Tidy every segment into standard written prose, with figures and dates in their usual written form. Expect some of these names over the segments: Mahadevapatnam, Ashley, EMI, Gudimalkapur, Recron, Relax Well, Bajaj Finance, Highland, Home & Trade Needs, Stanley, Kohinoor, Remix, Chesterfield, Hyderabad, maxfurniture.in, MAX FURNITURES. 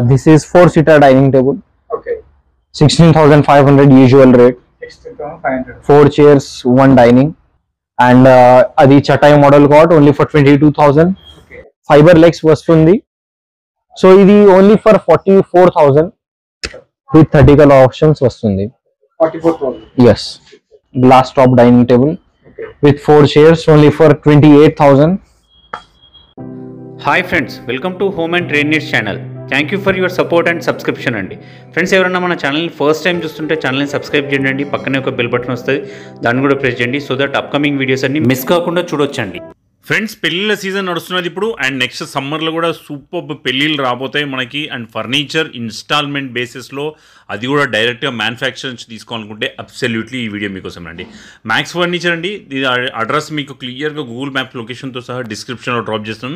This is 4-seater dining table. Okay. 16,500 usual rate. 16,500. 4 chairs, 1 dining, and adi chatai model got only for 22,000. Okay. Fiber legs vastundi. So idi only for 44,000 with 30 color options vastundi. 44,000. Yes. Glass top dining table. Okay. With 4 chairs only for 28,000. Hi friends, welcome to Home and Trainers channel. Thank you for your support and subscription అండి friends, ఎవరైనా మన channel first time చూస్తుంటే ఛానల్ని subscribe చేయండి అండి. పక్కనే ఒక bell button వస్తుంది, దాన్ని కూడా ప్రెస్ చేయండి. సో దట్ అప్కమింగ్ వీడియోస్ అన్ని మిస్ కాకుండా చూడొచ్చండి. ఫ్రెండ్స్, పెళ్ళిళ్ళ సీజన్ నడుస్తున్నది ఇప్పుడు, అండ్ నెక్స్ట్ సమ్మర్లో కూడా సూపర్ పెళ్ళిళ్ళు రాబోతాయి మనకి. అండ్ ఫర్నిచర్ ఇన్స్టాల్మెంట్ బేసిస్లో, అది కూడా డైరెక్ట్గా మ్యానుఫ్యాక్చర్ నుంచి తీసుకోవాలనుకుంటే అబ్సల్యూట్లీ ఈ వీడియో మీకోసం అండి. మ్యాక్స్ ఫర్నిచర్ అండి. ఇది అడ్రస్ మీకు క్లియర్గా గూగుల్ మ్యాప్ లొకేషన్తో సహా డిస్క్రిప్షన్లో డ్రాప్ చేస్తాం,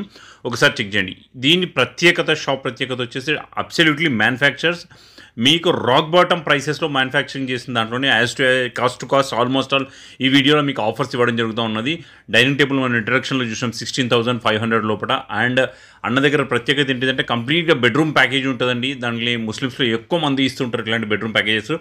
ఒకసారి చెక్ చేయండి. దీని ప్రత్యేకత, షాప్ ప్రత్యేకత వచ్చేసి అబ్సల్యూట్లీ మ్యానుఫ్యాక్చర్స్ మీకు రాక్ బాటమ్ ప్రైసెస్లో మ్యానుఫ్యాక్చరింగ్ చేసిన దాంట్లోనే as to cost almost all ఈ వీడియోలో మీకు ఆఫర్స్ ఇవ్వడం జరుగుతూ ఉన్నది. డైనింగ్ టేబుల్ మనం ఇంట్రడక్షన్లో చూసాం 16,500 లోపల. అండ్ అన్న దగ్గర ప్రత్యేకత ఏంటిదంటే కంప్లీట్గా బెడ్రూమ్ ప్యాకేజ్ ఉంటుందండి. దాంట్లో ముస్లిమ్స్లో ఎక్కువ మంది ఇస్తుంటారు ఇలాంటి బెడ్రూమ్ ప్యాకేజెస్.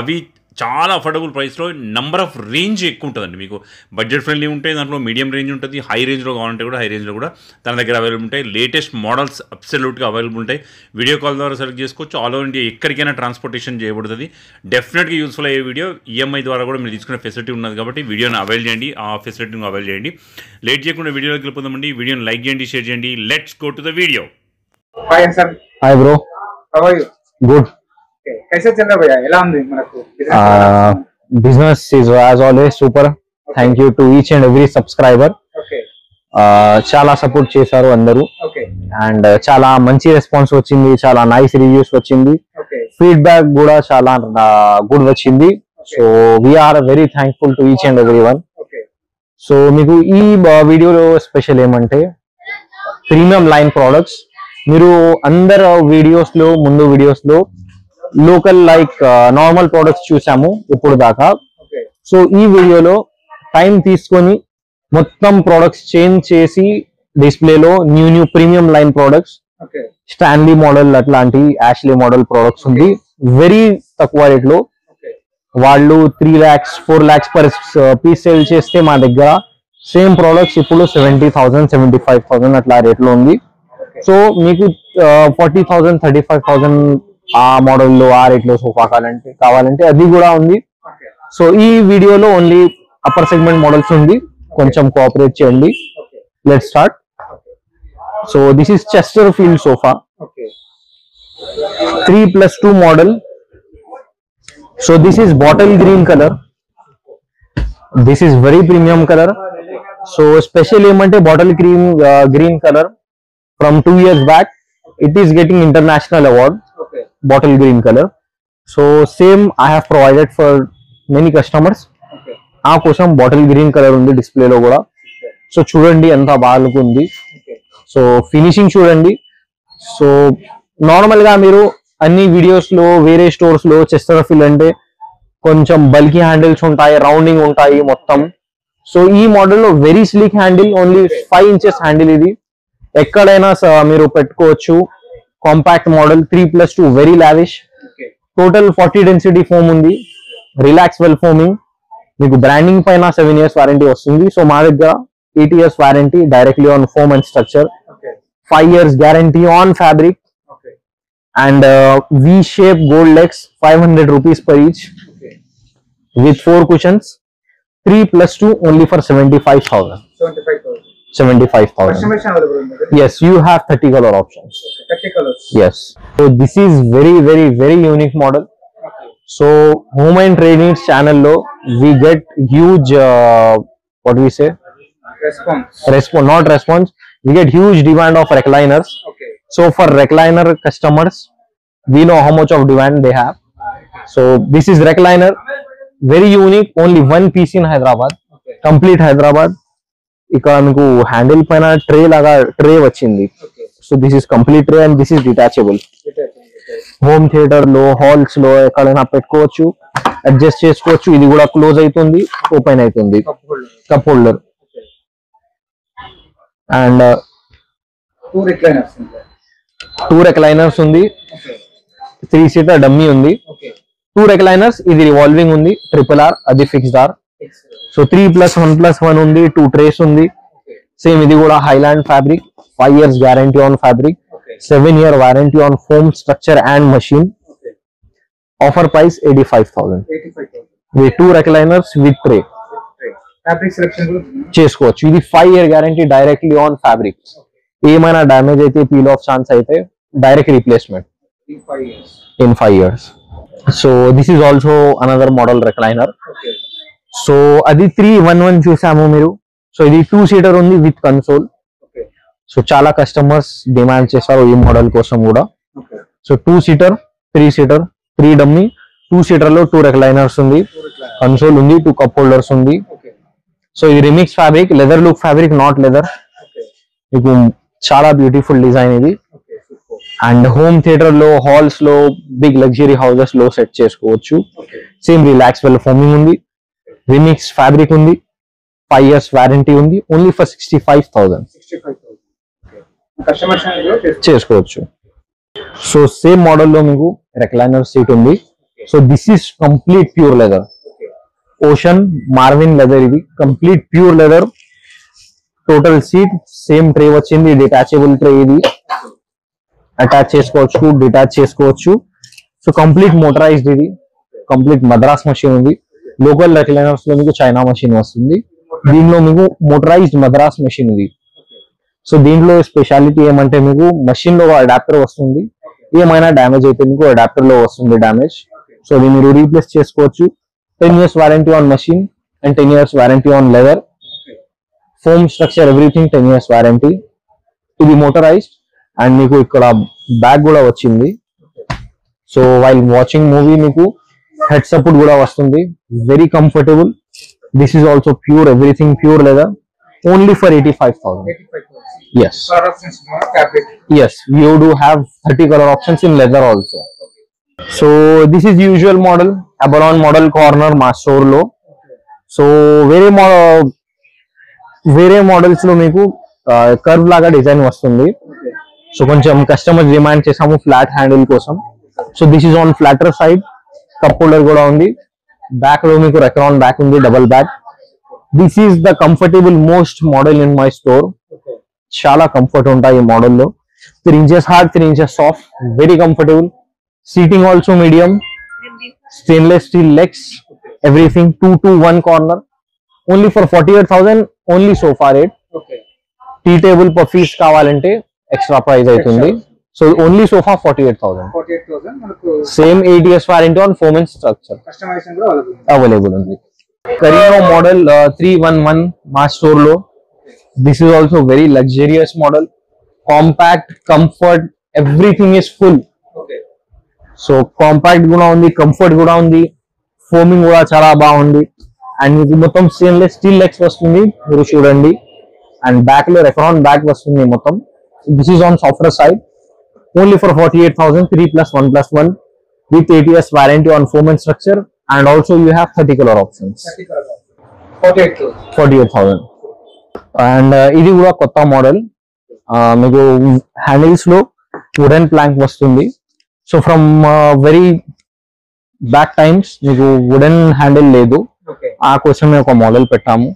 అవి చాలా అఫోర్డబుల్ ప్రైస్లో నెంబర్ ఆఫ్ రేంజ్ ఎక్కువ ఉంటుందండి. మీకు బడ్జెట్ ఫ్రెండ్లీ ఉంటాయి, దాంట్లో మీడియం రేంజ్ ఉంటుంది, హై రేంజ్లో కావాలంటే కూడా హై రేంజ్లో కూడా తన దగ్గర అవైలబుల్ ఉంటాయి. లేటెస్ట్ మోడల్స్ అబ్సల్యూట్గా అవైలబుల్ ఉంటాయి. వీడియో కాల్ ద్వారా సెలెక్ట్ చేసుకోవచ్చు. ఆల్ ఓవర్ ఇండియా ఎక్కడికైనా ట్రాన్స్పోర్టేషన్ చేయబడుతుంది. డెఫినెట్గా యూస్ఫుల్ అయ్యే వీడియో. ఈఎంఐ ద్వారా కూడా మీరు తీసుకునే ఫెసిలిటీ ఉన్నది కాబట్టి వీడియోని అవైల్ చేయండి, ఆ ఫెసిలిటీని అవైల్ చేయండి. లేట్ చేయకుండా వీడియోలోకి వెళ్ళిపోదామండి. వీడియోని లైక్ చేయండి, షేర్ చేయండి. Let's go to the video. Hi bro, how are you? Good. कैसे चल रहा है भैया business? Business is as always super. Thank you to each and every subscriber. Okay, చాలా సపోర్ట్ చేశారు అందరూ. ఓకే, అండ్ చాలా మంచి రెస్పాన్స్ వచ్చింది, చాలా నైస్ రివ్యూస్ వచ్చింది, ఫీడ్‌బ్యాక్ కూడా చాలా గుడ్ వచ్చింది. So we are very thankful to each and everyone. Okay, so మీకు ఈ వీడియోలో స్పెషల్ ఏమంటే ప్రీమియం లైన్ ప్రొడక్ట్స్. మీరు అందరూ వీడియోస్ లో ముందు వీడియోస్ లో లోకల్ లైక్ నార్మల్ ప్రొడక్ట్స్ చూసాము ఇప్పుడు దాకా. సో ఈ వీడియోలో టైం తీసుకొని మొత్తం ప్రొడక్ట్స్ చేంజ్ చేసి డిస్ప్లేలో new new premium line products, Stanley model అట్లాంటి యాష్లీ మోడల్ ప్రొడక్ట్స్ ఉంది. వెరీ తక్కువ రేట్లో వాళ్ళు 3 lakhs 4 lakhs per piece sale చేస్తే, మా దగ్గర సేమ్ ప్రొడక్ట్స్ ఇప్పుడు 70,000 75,000 అట్లా రేట్లో ఉంది. సో మీకు 40,000 35,000 ఆ మోడల్లో ఆ రేట్లో సోఫా కావాలంటే అది కూడా ఉంది. సో ఈ వీడియోలో ఓన్లీ అప్పర్ సెగ్మెంట్ మోడల్స్ ఉంది, కొంచెం కోఆపరేట్ చేయండి. Let start. So this is Chesterfield sofa 3+2 model. So this is bottle green colour. This is very premium colour. So special ఏమంటే bottle green colour from 2 years back it is getting international award. Bottle green color. So same I have provided for many customers. Aa kosam bottle green color undi display lo kuda. So chudandi enta baagundi. So finishing chudandi. So normal ga meeru anni videos lo vere stores lo Chesterfield ante koncham bulky handles untayi, rounding untayi mottam. So ee model lo very sleek handle, only 5 inches handle idi. Ekkadaina meeru pettukochu. Compact model 3+2 very lavish. Okay. Total 40 density foam undi. Relax Well foaming. Meeku branding paina 7 years warranty vastundi. So maa daggara 8 years warranty directly on foam and structure. Okay. 5 years guarantee on fabric. Okay. And V shape gold legs, 500 rupees per each. Okay. With 4 cushions. 3+2 only for 75,000. 75,000. Yes, you have 30 color options. Okay, 30 colors. Yes. So this is very unique model. Okay. So Home and Trainings channel lo we get huge what do we say? Not response. We get huge demand of recliners. Okay. So for recliner customers, we know how much of demand they have. So this is recliner, very unique, only 1 piece in Hyderabad. Okay. Complete Hyderabad. ఇక్కడ మీకు handle పైన tray లాగా tray వచ్చింది. So this is complete tray and this is detachable. Home theatre లో, halls లో ఎక్కడైనా పెట్టుకోవచ్చు, adjust చేసుకోవచ్చు. ఇది కూడా క్లోజ్ అవుతుంది, ఓపెన్ అవుతుంది, cup holder. And two recliners undi, three seater dummy undi, two recliners, idi revolving undi, triple R, adi fixed R. So 3+1+1 undi, two trays undi. Same idi kuda Highland fabric, 5 years guarantee on fabric, 7-year warranty on foam structure and machine. Offer price 85,000. With two recliners with tray. Fabric selection chase coach. With 5-year guarantee directly on fabrics. Mana damage aithe, peel off chance aithe, direct replacement in 5 years. So this is also another model recliner. So adi 311 chusamu miru. So idi 2-seater only with console. So chala customers demand chesaru ee model kosam kuda. So 2-seater, 3-seater. 3 dummy, 2-seater lo 2 recliners undi, console undi, 2 cup holders undi. So idi remix fabric, leather look fabric, not leather. Iku chaala beautiful design idi. And home theater lo, halls lo, big luxury houses lo set chesukochu. Same relax well foaming undi, remix fabric undi, 5 years warranty undi, only for 65,000. Customer chesukochu. So same model lo meeku recliner seat undi. So this is complete pure leather. Ocean Marvin leather idi, complete pure leather. Total seat, same tray vachindi, detachable tray idi, attach chesukochu, detach chesukochu. So complete motorized idi, complete madras machine undi. Local recliners lo meeku China machine vastundi, deenlo meeku motorized madras machine idi. So deenlo speciality emante meeku machine lo adapter vastundi. ఏమైనా damage అయితే మీకు adapter లో వస్తుంది damage. So మీరు replace చేసుకోవచ్చు. 10 years warranty on machine and 10 years warranty on leather, foam structure everything 10 years warranty. ఇది motorised and మీకు ఇక్కడ బ్యాగ్ కూడా వచ్చింది. సో వైల్ వాచింగ్ మూవీ మీకు హెడ్ సపోర్ట్ కూడా వస్తుంది. Very comfortable. This is also pure, everything pure leather. Only for 85,000. Yes. Color options in fabric. Yes, you do have 30 color options in leather also. So this is usual model, Abalon model corner master low. So very models lo meeku curve laga design vastundi. So koncham customer demand chesamu flat handle kosam. So this is on flatter side, cup holder kuda undi. Back lo meeku recron back undi, double back. This is the comfortable most model in my store. Chala comfort unta ee model lo. 3 inches hard, 3 inches soft, very comfortable. Seating also medium, stainless steel legs, everything. 2-1 corner, only for 48,000. Only so far it. Tea table puffies kavalante extra price aitundi. So only sofa 48,000. 48,000. Same 8 years warranty on foam and structure. Customization available only. Carino model 311 master low. This is also very luxurious model. Compact, comfort, everything is full. So compact guna undi, comfort guna undi, foaming guna chala baagundi. And meeku mottam stainless steel legs vastundi, miru chudandi. And back lo recron back vastundi mottam. This is on softer side. Only for 48,000, 3+1+1 with 8 years warranty on foam and structure. And also you have 30 color options. 30 color options. 48,000. And idi kuda kotta model. Meeku handles lo wooden plank vastundi. So from very back times meeku wooden handle ledu. Aa kosame oka model pettamu.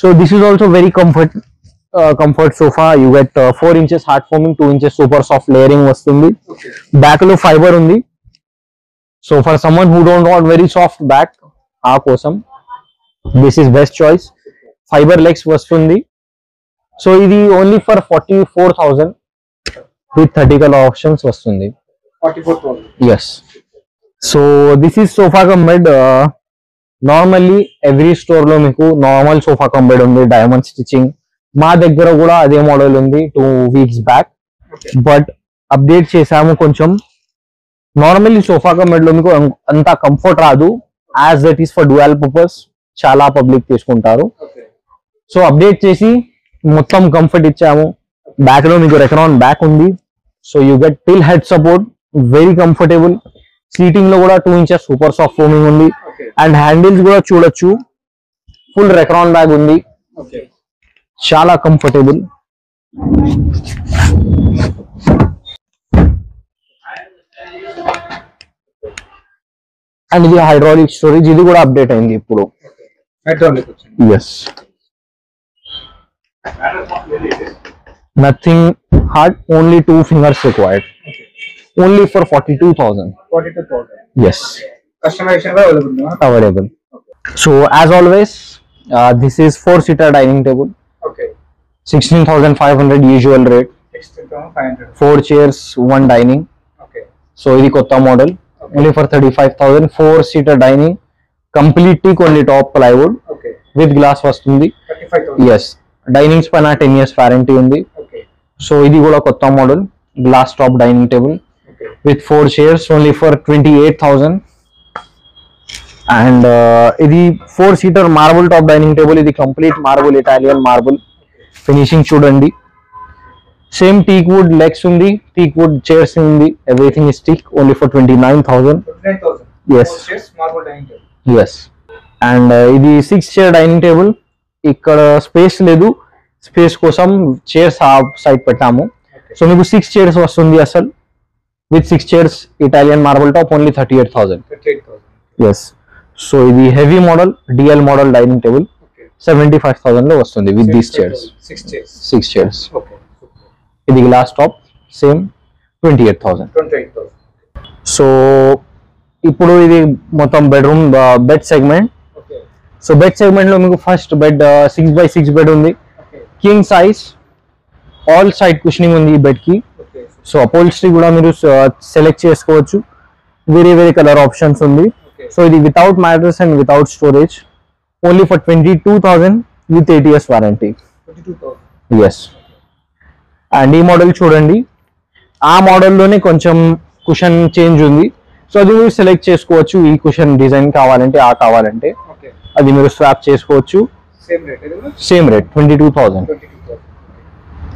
So this is also very comfort sofa. You get 4 inches hard foaming, 2 inches super soft layering vastundi. Back lo fiber undi. So for someone who don't want very soft back, awesome, this is best choice. Fiber legs vastundi. So idi only for 44,000 with 30 color options vastundi. 44,000. Yes. So this is sofa cum bed. Normally every store lo meeku normal sofa cum bed undi, diamond stitching. Ma daggara kuda ade model undi 2 weeks back. But update chesamu koncham. Normally sofa ka bed lo meeku anta comfort raadu, as it is for dual purpose. Chala public teskuntaru. So update chesi mottam comfort ichamu. Back lo meeku recron back undi. So you get till head support, very comfortable. Seating lo kuda 2 inches super soft foaming undi. And handles kuda chudachu, full recron bag undi. Chala comfortable. And the hydraulic storage is good update in the pro. Hydraulic. Yes. Nothing hard, only 2 fingers required. Okay. Only for 42,000. 42,000. Yes. Customization available. Available. Okay. So as always, this is 4-seater dining table. Okay. 16,500 usual rate. 16,500. 4 chairs, 1 dining. Okay. So this is the model. Okay. Only for 35,000, 4-seater dining, complete teak only top plywood. Okay. With glass vastundi. 35,000. Yes. Dining span at 10 years warranty undi. Okay. So idi kuda kotta model glass top dining table. Okay. With 4 chairs only for 28,000. And idi 4-seater marble top dining table, idi complete marble Italian marble finishing chudundi. Same teak wood legs undi, teak wood chairs undi, everything is teak only for 29,000. 29,000. Yes. 4 chairs, marble dining table. Yes. And idi 6-chair dining table. Ikkada space ledu, space kosam chairs side petamu. Okay. So meeku 6 chairs vastundi asal. With 6 chairs Italian marble top only 38,000. 38,000. Yes. So the heavy model DL model dining table. Okay. 75,000 lo vastundi with these chairs. 6 chairs. 6 chairs. Okay. The glass top same 28,000. 28,000. So ipudu idi motam bedroom bed segment. So bed segment lo meeku first bed 6x6 bed undi. Okay. King size, all side cushioning undi ee bed ki. Okay. So upholstery kuda meeru select chesukovachu, very color options undi. Okay. So idi without mattress and without storage only for 22,000 with 8 years warranty. 22,000. Yes. And ee model chudandi, aa model lone koncham cushion change undi. So adi meeru select chesukovachu, ee cushion design kavalante aa kavalante. Okay. అది మీరు swap చేసుకోవచ్చు. Same rate 22,000.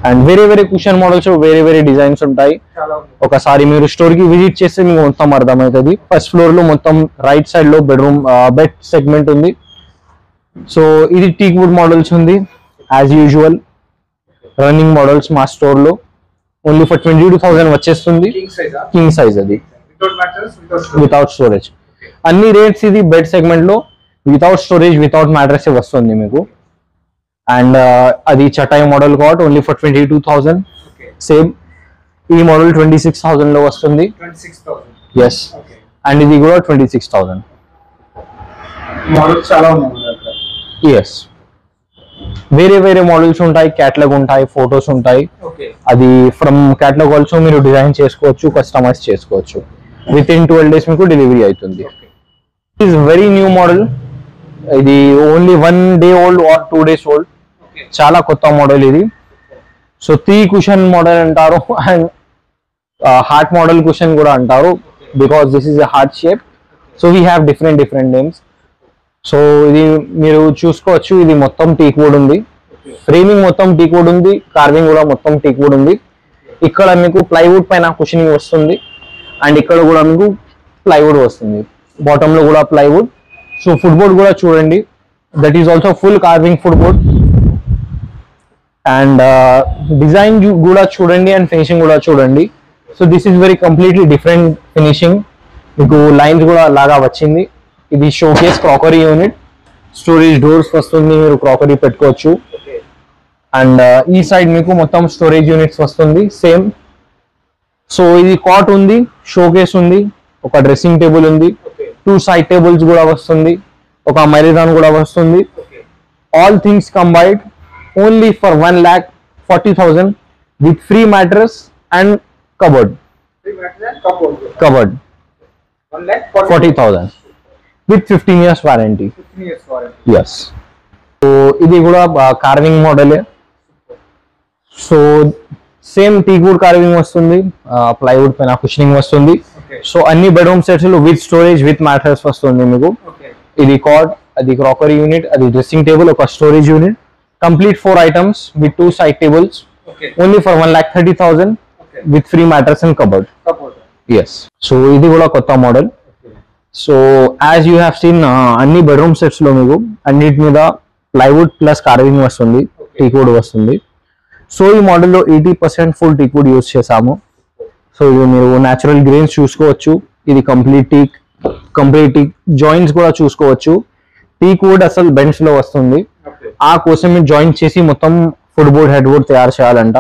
And వేరే cushion models వేరే designs ఉంటాయి. ఒకసారి మీరు store కి visit చేస్తే మీకు మొత్తం అర్థమవుతుంది. ఫస్ట్ ఫ్లోర్ లో మొత్తం రైట్ సైడ్ లో బెడ్రూమ్ బెడ్ సెగ్మెంట్ ఉంది. సో ఇది టీక్ వుడ్ మోడల్స్ ఉంది. యాజ్ యూజువల్ రన్నింగ్ మోడల్స్ మా స్టోర్ లో ఓన్లీ ఫర్ 22,000 వచ్చేస్తుంది. కింగ్ సైజ్ అది వితౌట్ స్టోరేజ్. అన్ని రేట్స్ ఇది బెడ్ సెగ్మెంట్ లో వితౌట్ స్టోరేజ్ వితౌట్ మ్యాట్రస్ వస్తుంది మీకు. అండ్ అది చటాయి model cot only for 22,000. Same ఈ మోడల్ 26,000 లో వస్తుంది. 26,000. ఎస్. అండ్ ఇది కూడా 26,000. మోడల్స్ చాలా ఉన్నాయి. ఎస్. వేరే మోడల్స్ ఉంటాయి, క్యాటలాగ్ ఉంటాయి, ఫొటోస్ ఉంటాయి. అది ఫ్రమ్ క్యాటలాగ్ ఆల్సో మీరు డిజైన్ చేసుకోవచ్చు, కస్టమైజ్ చేసుకోవచ్చు. విత్ ఇన్ 12 days మీకు డెలివరీ అవుతుంది. Is very new model. ఇది only 1 day old or 2 days old. చాలా కొత్త మోడల్ ఇది. సో టీ కుషన్ మోడల్ అంటారు అండ్ హార్ట్ మోడల్ కుషన్ కూడా అంటారు, because this is a heart shape. So we have different names. So ఇది మీరు చూసుకోవచ్చు. ఇది మొత్తం టీక్ వుడ్ ఉంది, ఫ్రేమింగ్ మొత్తం టీక్ వుడ్ ఉంది, కార్వింగ్ కూడా మొత్తం టీక్ వుడ్ ఉంది. ఇక్కడ మీకు ప్లైవుడ్ పైన కుషనింగ్ వస్తుంది అండ్ ఇక్కడ కూడా మీకు ప్లైవుడ్ వస్తుంది. బాటమ్ లో కూడా ప్లైవుడ్. సో ఫుట్ బోర్డ్ కూడా చూడండి, that is also full carving foot board. And design కూడా చూడండి అండ్ ఫినిషింగ్ కూడా చూడండి. So this is very completely different finishing. మీకు లైన్స్ కూడా లాగా వచ్చింది. ఇది showcase crockery unit, storage doors వస్తుంది, మీరు క్రాకరీ పెట్టుకోవచ్చు. అండ్ ఈ సైడ్ మీకు మొత్తం స్టోరేజ్ యూనిట్స్ వస్తుంది సేమ్. సో ఇది కాట్ ఉంది, షోకేస్ ఉంది, ఒక డ్రెస్సింగ్ టేబుల్ ఉంది, 2 side tables కూడా వస్తుంది, ఒక మైదాన్ కూడా వస్తుంది. All things combined only for 1,40,000 with free mattress and cupboard. Cupboard 40,000 with 15 years warranty. Yes. So ఇది కూడా కార్వింగ్ మోడలే. So same teak wood carving వస్తుంది, ప్లైవుడ్ పైన కుషనింగ్ వస్తుంది. సో అన్ని బెడ్రూమ్ సెట్స్ లో విత్ స్టోరేజ్ విత్ మ్యాట్రస్ వస్తుంది మీకు. ఇది కార్డ్, అది క్రాకరీ యూనిట్, అది డ్రెస్సింగ్ టేబుల్, ఒక storage unit, complete 4 items with 2 side tables only for 1,30,000 with free mattress and cupboard. Yes. So ఇది కూడా కొత్త model. So as you have seen అన్ని బెడ్రూమ్ సెట్స్ లో మీకు అన్నిటి మీద ప్లైవుడ్ ప్లస్ కార్వింగ్ వస్తుంది, టీక్ వుడ్ వస్తుంది. సో ఈ మోడల్లో 80% ఫుల్ టీక్ వుడ్ యూస్ చేసాము. సో ఇది మీరు న్యాచురల్ గ్రెయిన్స్ చూసుకోవచ్చు. ఇది కంప్లీట్ టీక్ జాయింట్స్ కూడా చూసుకోవచ్చు. టీక్ వుడ్ అసలు బెండ్స్ లో వస్తుంది. ఆ కోసమే జాయింట్ చేసి మొత్తం ఫుడ్ బోర్డ్ హెడ్ బోర్డ్ తయారు చేయాలంట.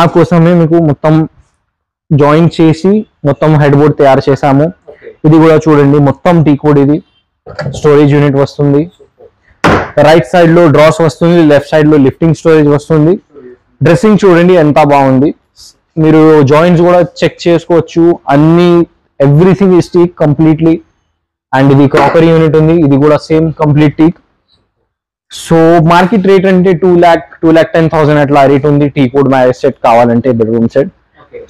ఆ కోసమే మీకు మొత్తం జాయింట్ చేసి మొత్తం హెడ్ బోర్డ్ తయారు చేసాము. ఇది కూడా చూడండి మొత్తం టీక్ వుడ్. ఇది స్టోరేజ్ యూనిట్ వస్తుంది. రైట్ సైడ్ లో డ్రాస్ వస్తుంది, లెఫ్ట్ సైడ్ లో లిఫ్టింగ్ స్టోరేజ్ వస్తుంది. డ్రెస్సింగ్ చూడండి ఎంత బాగుంది. మీరు జాయింట్స్ కూడా చెక్ చేసుకోవచ్చు. అన్ని everything is teak completely. And ఇది క్రాకరీ యూనిట్ ఉంది. ఇది కూడా same complete teak. So market rate అంటే 2,10,000 అట్లా రేట్ ఉంది టీక్ వుడ్ మ్యారేజ్ సెట్ కావాలంటే, బెడ్రూమ్ సెట్.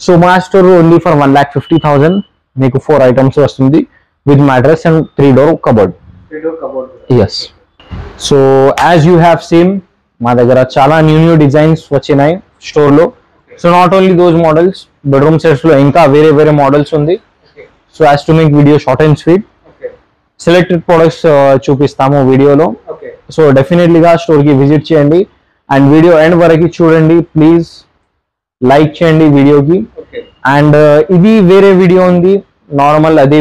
సో మా స్టోర్ ఓన్లీ ఫర్ 1,50,000 మీకు 4 ఐటమ్స్ వస్తుంది with mattress and 3 door cupboard. Yes. So as you have seen మా దగ్గర చాలా న్యూ డిజైన్స్ వచ్చినాయి స్టోర్ లో. So not only those models, bedroom sets లో ఇంకా వేరే మోడల్స్ ఉంది. So as to make video short and sweet selected products చూపిస్తాము వీడియోలో. సో డెఫినెట్లీగా స్టోర్ కి విజిట్ చేయండి అండ్ వీడియో ఎండ్ వరకు చూడండి. ప్లీజ్ లైక్ చేయండి వీడియోకి. అండ్ ఇది వేరే వీడియో ఉంది, నార్మల్ అదే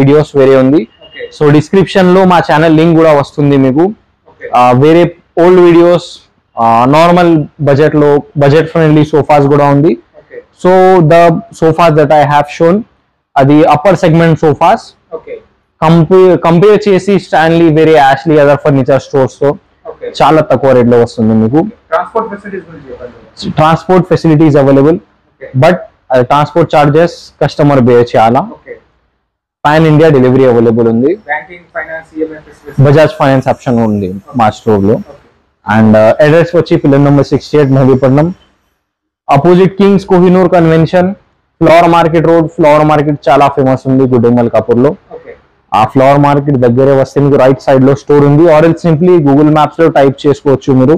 వీడియోస్ వేరే ఉంది. సో డిస్క్రిప్షన్ లో మా ఛానల్ లింక్ కూడా వస్తుంది మీకు. వేరే ఓల్డ్ వీడియోస్, నార్మల్ బడ్జెట్ లో బడ్జెట్ ఫ్రెండ్లీ సోఫాస్ కూడా ఉంది. So the sofas that I have shown అది అప్పర్ సెగ్మెంట్ సోఫాస్. కంపేర్ చేసి స్టాన్లీ వేరే యాష్లీ అదర్ ఫర్నిచర్ స్టోర్స్ తో చాలా తక్కువ రేట్ లో వస్తుంది మీకు. Transport facilities available, but transport charges customer bear చేయాలా. పాన్ ఇండియా డెలివరీ అవైలబుల్ ఉంది. బజాజ్ ఫైనాన్స్ ఆప్షన్ ఉంది మా స్టోర్ లో. అండ్ అడ్రస్ వచ్చి pillar number 68 Mahadevapatnam, opposite Kings Kohinoor convention, floor market road. Floor market చాలా ఫేమస్ ఉంది గుడిమల్కాపూర్ లో. ఆ ఫ్లోర్ మార్కెట్ దగ్గరే వస్తే మీకు రైట్ సైడ్ లో స్టోర్ ఉంది. ఆర్ సింప్లీ గూగుల్ మ్యాప్స్ లో టైప్ చేసుకోవచ్చు మీరు.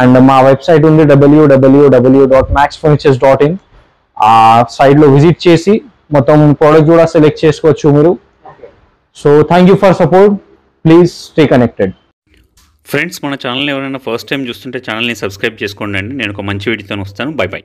అండ్ మా వెబ్సైట్ ఉంది www.maxfurniture.in. ఆ సైడ్ లో విజిట్ చేసి మొత్తం ప్రోడక్ట్ కూడా సెలెక్ట్ చేసుకోవచ్చు మీరు. So thank you for support. Please stay connected. Friends, మన ఛానల్ ఎవరైనా ఫస్ట్ టైం చూస్తుంటే ఛానల్ని సబ్స్క్రైబ్ చేసుకోండి. నేను ఒక మంచి వీడియోతో వస్తాను. Bye by.